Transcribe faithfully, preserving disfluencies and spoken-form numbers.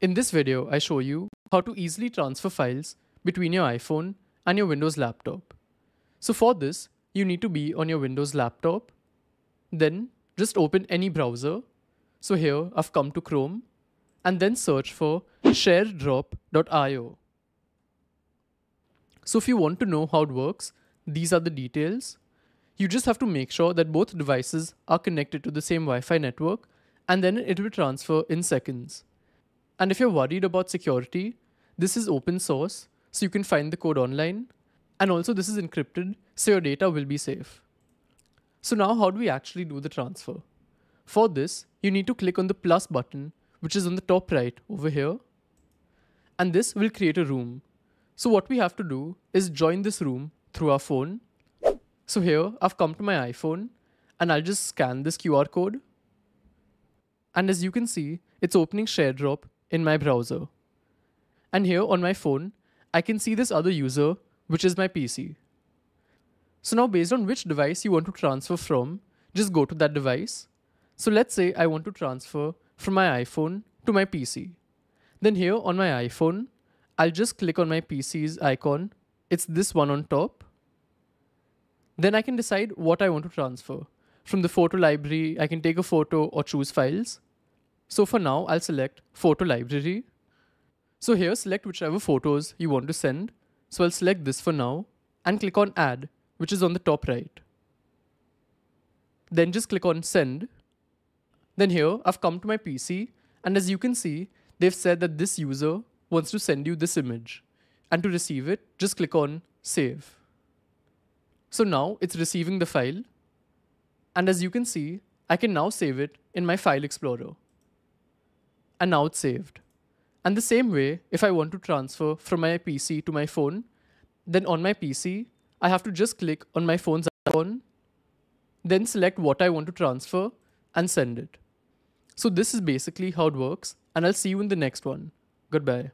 In this video, I show you how to easily transfer files between your iPhone and your Windows laptop. So for this, you need to be on your Windows laptop. Then just open any browser. So here I've come to Chrome and then search for ShareDrop dot i o. So if you want to know how it works, these are the details. You just have to make sure that both devices are connected to the same Wi-Fi network, and then it will transfer in seconds. And if you're worried about security, this is open source, so you can find the code online. And also this is encrypted, so your data will be safe. So now how do we actually do the transfer? For this, you need to click on the plus button, which is on the top right over here. And this will create a room. So what we have to do is join this room through our phone. So here, I've come to my iPhone, and I'll just scan this Q R code. And as you can see, it's opening ShareDrop in my browser. And here on my phone, I can see this other user, which is my P C. So now based on which device you want to transfer from, just go to that device. So let's say I want to transfer from my iPhone to my P C. Then here on my iPhone, I'll just click on my P C's icon. It's this one on top. Then I can decide what I want to transfer. From the photo library, I can take a photo or choose files. So for now, I'll select photo library. So here, select whichever photos you want to send. So I'll select this for now and click on add, which is on the top right. Then just click on send. Then here, I've come to my P C, and as you can see, they've said that this user wants to send you this image. And to receive it, just click on save. So now it's receiving the file. And as you can see, I can now save it in my file explorer. And now it's saved. And the same way, if I want to transfer from my P C to my phone, then on my P C, I have to just click on my phone's icon, then select what I want to transfer and send it. So this is basically how it works, and I'll see you in the next one. Goodbye.